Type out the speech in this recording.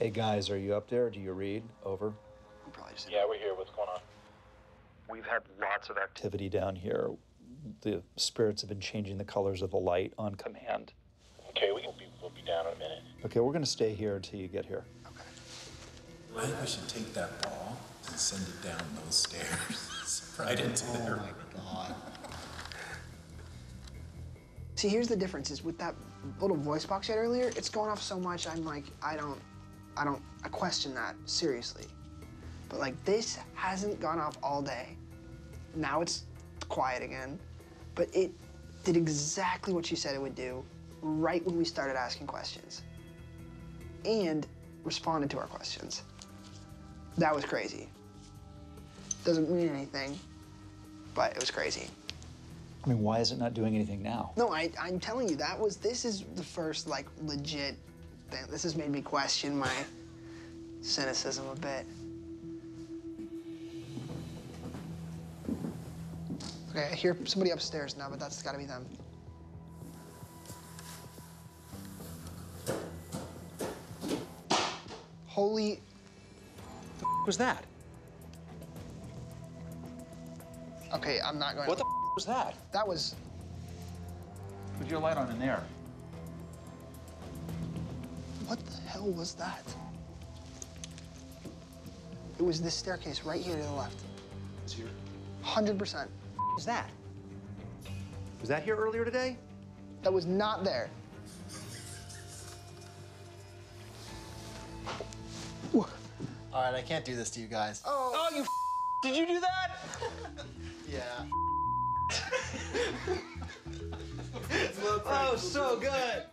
Hey guys, are you up there? Do you read? Over. We're probably just yeah, we're here. What's going on? We've had lots of activity down here. The spirits have been changing the colors of the light on command. Okay, we'll be down in a minute. Okay, we're going to stay here until you get here. Okay. I think we should take that ball and send it down those stairs right into there. Oh my God. See, here's the difference is with that little voice box you had earlier, it's going off so much, I'm like, I question that seriously. But like, this hasn't gone off all day. Now it's quiet again, but it did exactly what she said it would do right when we started asking questions and responded to our questions. That was crazy. Doesn't mean anything, but it was crazy. I mean, why is it not doing anything now? No, I'm telling you, this is the first, like, legit thing. This has made me question my cynicism a bit. Okay, I hear somebody upstairs now, but that's gotta be them. Holy... the f*** was that? Okay, I'm not going to... What the f*** was that? That was... Put your light on in there. What the hell was that? It was this staircase right here to the left. It's here? 100%. What was that? Was that here earlier today? That was not there. All right, I can't do this to you guys. Oh, you did you do that? Yeah. Oh, so good.